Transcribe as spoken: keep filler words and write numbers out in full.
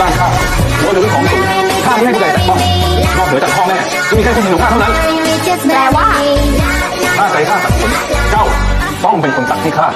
บ้านข้าหัวหรือของสูงข้าไม่ให้ผู้ใดแตะต้องนอกเหนือจากพ่อแม่จะมีแค่คนหนึ่งของข้าเท่านั้นแปลว่าข้าใจข้าสั่งสมเจ้าต้องเป็นคนสั่งให้ข้า